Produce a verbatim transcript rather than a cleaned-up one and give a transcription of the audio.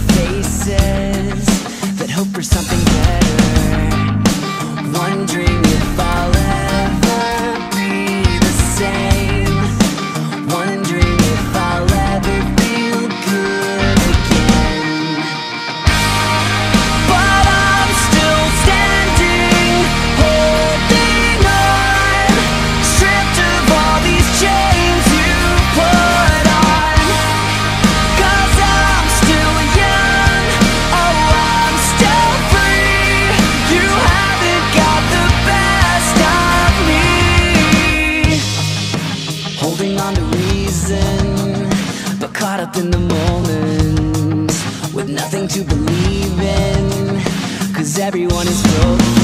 faces that hope for something better, wondering if I'll ever be the same, wondering if I'll ever feel good again. But I'm still standing, holding on, stripped of all these chains you put on. 'Cause I'm still young, oh, I'm still free. You haven't got the best of me. Holding on to reason, but caught up in the moment, with nothing to believe in, 'cause everyone is broken.